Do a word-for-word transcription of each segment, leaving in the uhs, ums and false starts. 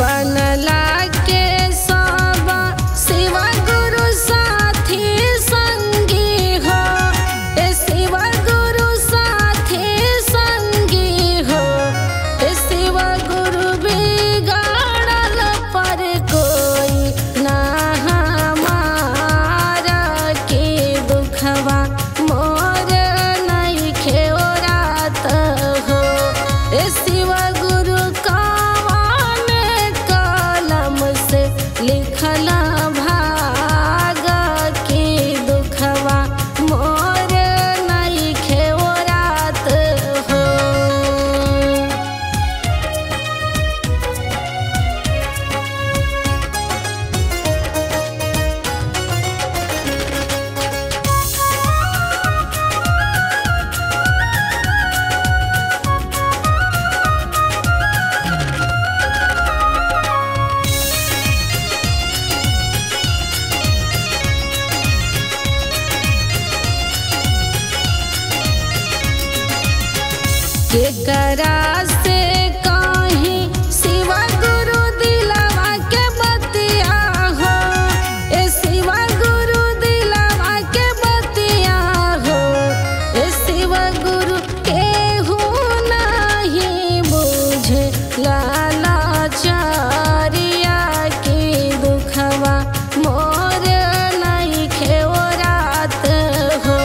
बनला के सबा शिवा गुरु साथी संगी हो, ए शिवा गुरु साथी संगी हो, ए शिवा गुरु बिगाड़ल पर कोई ना हमारा के दुखवा मोर नहीं खेरात हो, ए शिवा गुरु का लिखला भाग के दुखवा मोर नहीं खेरात हो। केकरा से कही शिवा गुरु दिलवा के बतिया हो, ए शिवा गुरु दिलवा के बतिया हो, ए शिवा गुरु केहू नहीं बुझे लाचारिया के दुखवा मोर नहीं खेरात हो,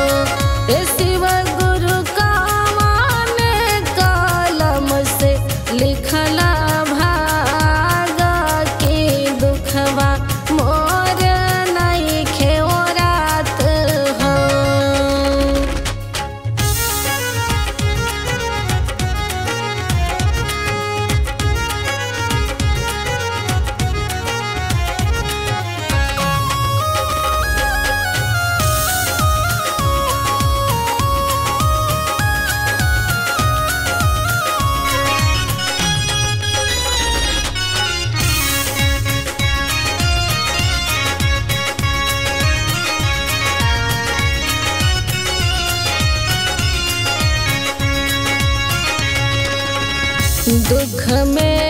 ए शिवा गुरु का लिखला भाग के दुखवा मोर नहीं खेरात हो। दुख में